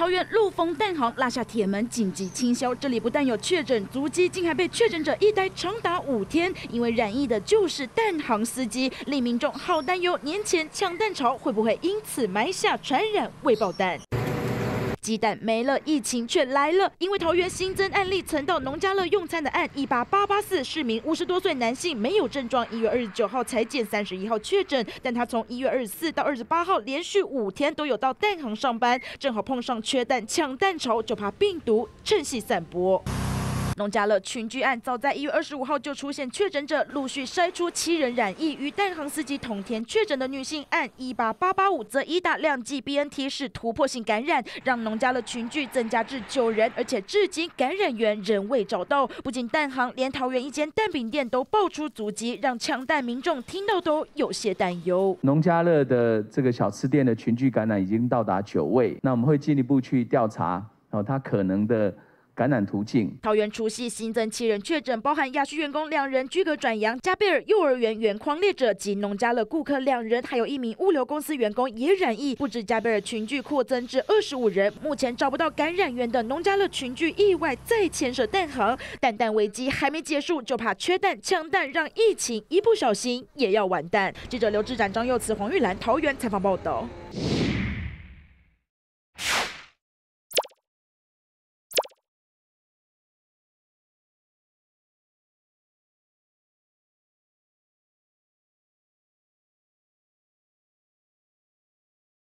桃园陆丰蛋行拉下铁门，紧急清消。这里不但有确诊足迹，竟还被确诊者一待长达5天，因为染疫的就是蛋行司机，令民众好担忧年前抢蛋潮会不会因此埋下传染未爆弹。 鸡蛋没了，疫情却来了。因为桃园新增案例，曾到农家乐用餐的案18884市民50多岁男性没有症状，1月29号裁检，31号确诊。但他从1月24到28号连续5天都有到蛋行上班，正好碰上缺蛋抢蛋潮，就怕病毒趁隙散播。 农家乐群聚案早在1月25号就出现确诊者，陆续筛出7人染疫，与蛋行司机同天确诊的女性案18885则已打2剂BNT， 是突破性感染，让农家乐群聚增加至9人，而且至今感染源仍未找到。不仅蛋行，连桃园一间蛋饼店都爆出足迹，让抢蛋民众听到都有些担忧。农家乐的这个小吃店的群聚感染已经到达9位，那我们会进一步去调查，它可能的 感染途径。桃园除夕新增7人确诊，包含亚旭员工2人居隔转阳，加贝尔幼儿园原匡列者及农家乐顾客2人，还有1名物流公司员工也染疫。不止加贝尔群聚扩增至25人，目前找不到感染源的农家乐群聚意外再牵涉蛋行，蛋危机还没结束，就怕缺蛋抢蛋，让疫情一不小心也要完蛋。记者刘志展、张佑慈、黄玉兰，桃园采访报道。